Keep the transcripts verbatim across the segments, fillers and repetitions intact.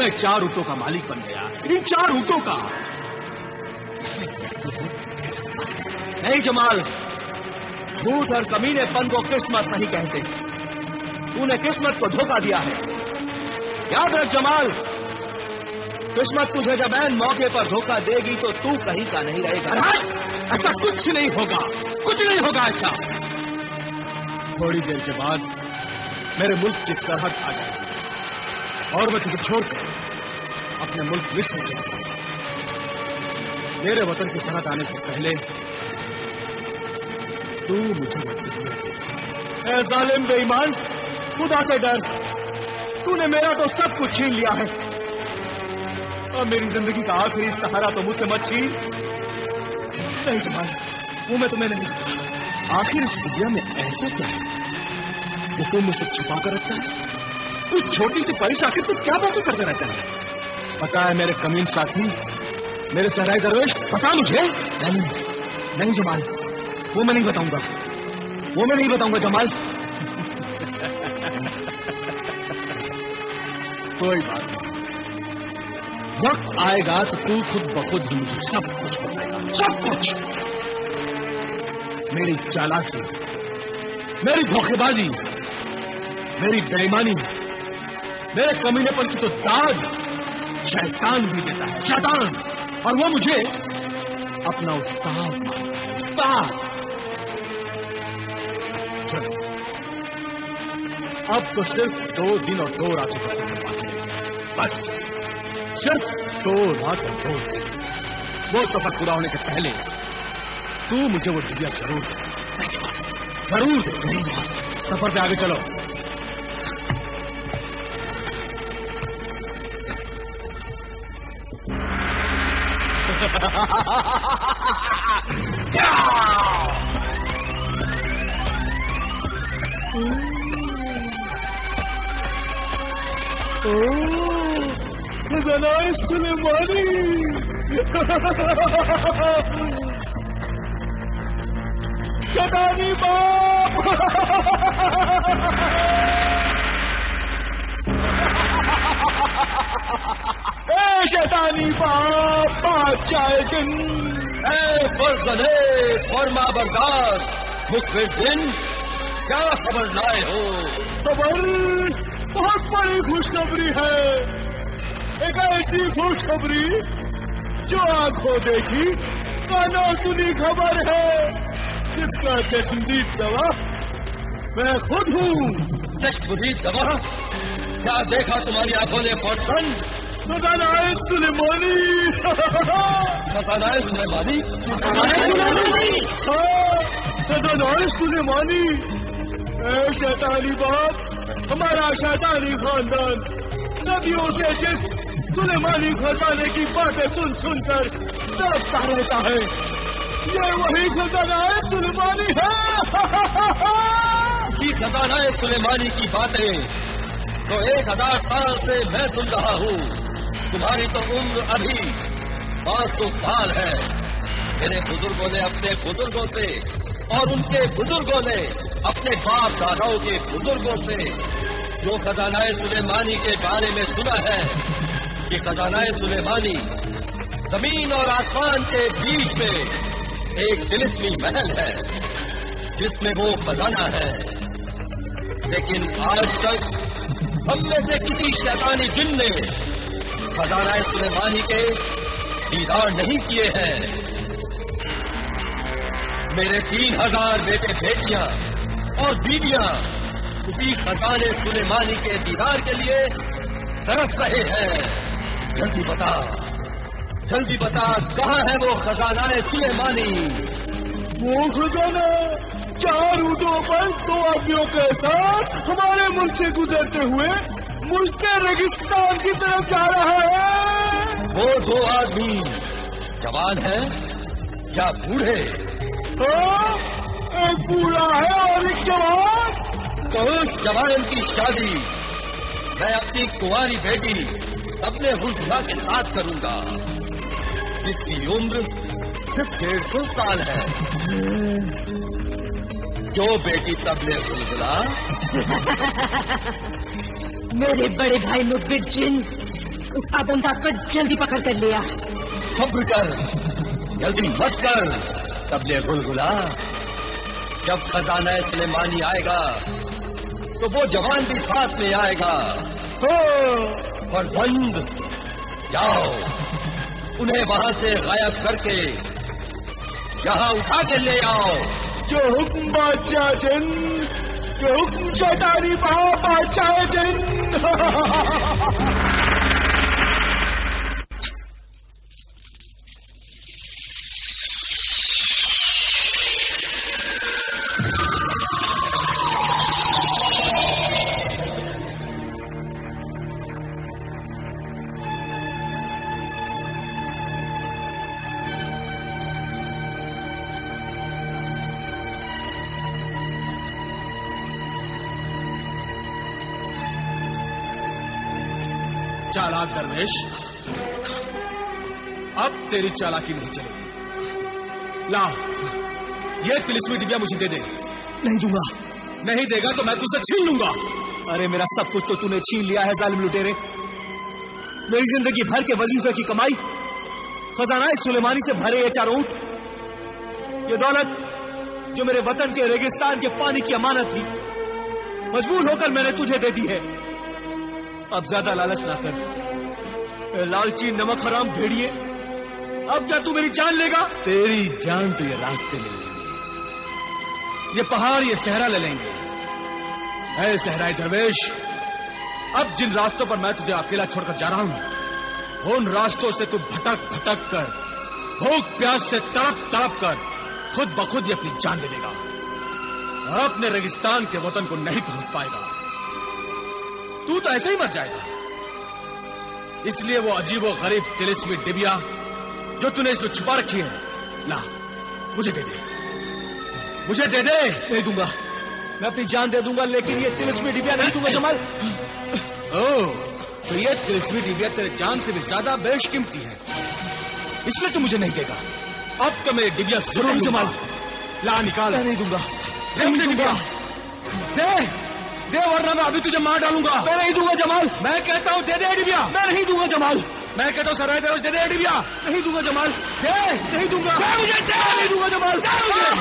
मैं चार ऊँटों का मालिक बन गया, इन चार ऊँटों का। नहीं जमाल, भूत और कमीनेपन को किस्मत नहीं कहते। तूने किस्मत को धोखा दिया है। याद रख जमाल, किस्मत तुझे जब ऐन मौके पर धोखा देगी तो तू कहीं का नहीं रहेगा। ऐसा कुछ नहीं होगा, कुछ नहीं होगा ऐसा। थोड़ी देर के बाद मेरे मुल्क की सरहद आ जाएगी और मैं तुझे छोड़कर अपने मुल्क में सो जाऊंगा। मेरे वतन की सरहद आने से पहले तू मुझे मत दे। ऐ जालिम बेईमान, खुदा से डर। तूने मेरा तो सब कुछ छीन लिया है, और मेरी जिंदगी का आखिरी सहारा तो मुझसे मत छीन। नहीं जमाल, वो मैं तुम्हें नहीं। आखिर इस दुनिया में ऐसा क्या है जो तुम मुझसे छुपा कर रखता है? उस छोटी सी परिश आखिर तू क्या बातें करते रहता है? पता है मेरे कमीन साथी, मेरे सहराई दरवेश, पता मुझे। नहीं नहीं जमाल, वो मैं नहीं बताऊंगा, वो मैं नहीं बताऊंगा जमाल। कोई बात नहीं, वक्त आएगा तो तू खुद बखुद ही मुझे सब कुछ बताएगा, सब कुछ। मेरी चालाकी, मेरी धोखेबाजी, मेरी बेईमानी, मेरे कमीनेपन की तो दाद शैतान भी देता है, शैतान। और वो मुझे अपना उस्ताद मानता है, उस्ताद। चलो, अब तो सिर्फ दो दिन और दो रातों का सफर बाकी है। बस सिर्फ दो रात और दो दिन। वो सफर पूरा होने के पहले तू मुझे वो दुनिया जरूर दे, जरूर दे। नहीं सफर पे आगे चलो। सुलेमानी कटानी बाप। ए शैतानी बाप, बादशाह जिन, ए फरजंदे फरमा बरदार मुखबिर जिन, क्या खबर लाए हो? खबर बहुत बड़ी खुशखबरी है, एक ऐसी खुशखबरी जो आंखों देखी कानों सुनी खबर है, जिसका चश्मदीद गवाह मैं खुद हूँ। चश्मदीद गवाह? क्या देखा तुम्हारी आंखों ने पड़तन? खजानाए सुलेमानी, खजानाए सुलेमानी, खजानाए सुलेमानी। ए शैतानी बाप, हमारा शैतानी खानदान सदियों से जिस सुलेमानी खजाने की बातें सुन सुन कर डरता रहता है, ये वही खजानाए सुलेमानी है। इसी खजानाए सुलेमानी की बातें तो एक हजार साल से मैं सुन रहा हूँ। तुम्हारी तो उम्र अभी पाँच सौ साल है। मेरे बुजुर्गों ने अपने बुजुर्गों से और उनके बुजुर्गों ने अपने बाप दादाओं के बुजुर्गों से जो खजानाए सुलेमानी के बारे में सुना है कि खजानाए सुलेमानी जमीन और आसमान के बीच में एक दिलिस्मी महल है जिसमें वो खजाना है, लेकिन आज तक हम में से किसी शैतानी जिन ने खजानाए सुलेमानी के दीदार नहीं किए हैं। मेरे तीन हजार बेटे बेटियां और बीवियां उसी खजाने सुलेमानी के दीदार के लिए तरस रहे हैं। जल्दी बता, जल्दी बता, कहाँ है वो खजानाए सुलेमानी? वो खजाना चार ऊँटों पर दो आदमियों के साथ हमारे मुल्क से गुजरते हुए मुल्क के रेगिस्तान की तरफ जा रहा है। वो दो आदमी जवान है या बूढ़े? तो एक बूढ़ा है और एक जवान। तो उस जवान की शादी मैं अपनी कुंवारी बेटी अपने हुल्मा के साथ करूंगा, जिसकी उम्र सिर्फ डेढ़ सौ साल है। जो बेटी तबले बुलबुला मेरे बड़े भाई मुखबिर जिन उस आदमजात को जल्दी पकड़ कर लिया। सब्र कर, जल्दी मत कर तबले गुलगुला। जब खजाना सुलेमानी आएगा तो वो जवान भी साथ में आएगा। हो फरजंद, जाओ उन्हें वहां से गायब करके यहाँ उठा के ले आओ। जो हुक्म बादशाह जिन, जो हुक्म शैतानी बादशाह जिन। चालाक दरवेश, अब तेरी चालाकी नहीं चलेगी। ला ये तिलिस्मी दिव्या मुझे दे दे। नहीं दूंगा। नहीं देगा तो मैं तुझसे छीन लूंगा। अरे मेरा सब कुछ तो तूने छीन लिया है जालिम लुटेरे। मेरी जिंदगी भर के वजीफे की कमाई, खजाना सुलेमानी से भरे ये चारों ऊंट, ये दौलत जो मेरे वतन के रेगिस्तान के पानी की अमानत थी, मजबूर होकर मैंने तुझे दे दी है। अब ज्यादा लालच ना कर लालची नमक हराम भेड़िए। अब क्या तू मेरी जान लेगा? तेरी जान तो ये रास्ते ले लेंगे, ये पहाड़, ये सहरा ले लेंगे। ऐ सहराए दरवेश, अब जिन रास्तों पर मैं तुझे अकेला छोड़कर जा रहा हूं, उन रास्तों से तू भटक भटक कर, भूख प्यास से तड़प तड़प कर खुद ब खुद ये अपनी जान ले लेगा और अपने रेगिस्तान के वतन को नहीं पहुंच पाएगा। तू तो ऐसे ही मर जाएगा। इसलिए वो अजीब व गरीब तिलिस्मी डिबिया जो तूने इसमें छुपा रखी है, ला मुझे दे दे। मुझे दे दे। नहीं दूंगा, मैं अपनी जान दे दूंगा, लेकिन ये तिलिस्मी डिबिया नहीं दूंगा जमाल। ओह, तो ये तिलिस्मी डिबिया तेरे जान से भी ज्यादा बेशकीमती है, इसलिए तू मुझे नहीं देगा। अब तो मेरी डिबिया जरूर जमाल, ला निकाल। नहीं दूंगा, नहीं दूंगा। दे दे, वरना मैं अभी तुझे मार डालूंगा। मैं नहीं दूंगा जमाल। मैं कहता हूँ दे दे डिबिया। मैं नहीं दूंगा जमाल। मैं कहता हूँ सराय दरवेश दे दे डिबिया। नहीं दूंगा जमाल। दे, नहीं दूंगा। दे मुझे, दे नहीं दूंगा जमाल। दे मुझे।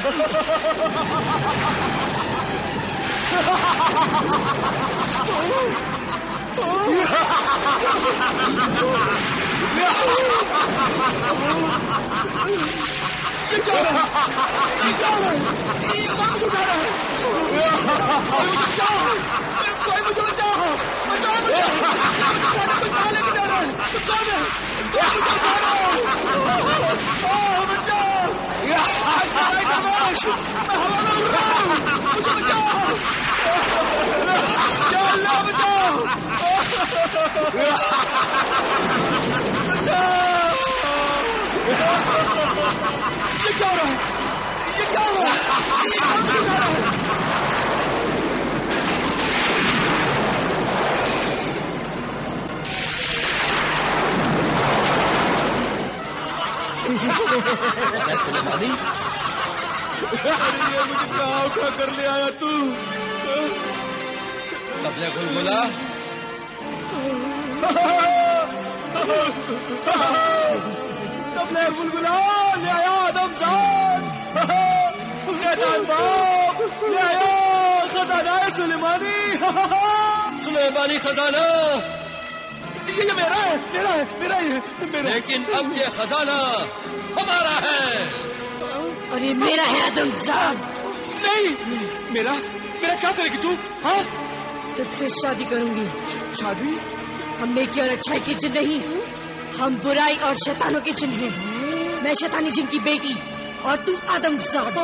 कोई मुझे बचाओ, बचाओ मुझे, बचाओ लेके जा रहा है, बचाओ बचाओ, मुझे बचाओ, बचाओ, बचाओ। सुलेमानी, ये मुझे कहाँ उठा कर ले आया तू? तबले गुलगुला, तबले गुलगुला ले आया आदमजान, शैतान बाप ले आया खजाना सुलेमानी। सुलेमानी खजाना ये मेरा है, मेरा है, मेरा है, मेरा। लेकिन अब ये खजाना हमारा है। और ये मेरा है आदमजान। नहीं मेरा, मेरा क्या करेगी तू? हाँ, तुझसे शादी करूंगी। शादी? हम नेकी और अच्छाई की जिन नहीं, हम बुराई और शैतानों के जिन हैं। मैं शैतानी जिन की बेटी और तू आदमजान।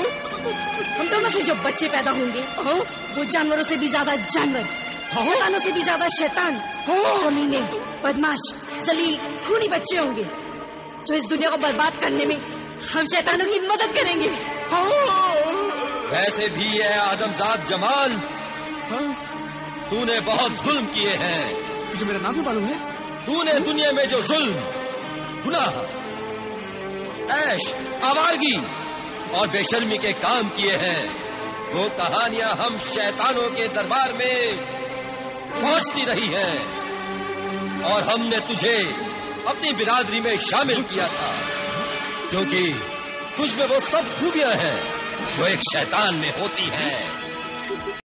हम दोनों से जो बच्चे पैदा होंगे वो जानवरों से भी ज्यादा जानवर, शैतानों से भी ज्यादा शैतान, कमीने, बदमाश, जलील, खूनी बच्चे होंगे जो इस दुनिया को बर्बाद करने में हम शैतानों की मदद करेंगे। वैसे भी ये आदमजात जमाल, तूने बहुत जुल्म किए हैं। तुझे मेरा नाम भी मालूम है? तूने दुनिया में जो जुल्म, गुनाह, ऐश, आवारगी और बेशर्मी के काम किए हैं, वो कहानियां हम शैतानों के दरबार में पहुंचती रही है। और हमने तुझे अपनी बिरादरी में शामिल किया था, क्योंकि तुझ में वो सब खूबियां हैं जो एक शैतान में होती हैं।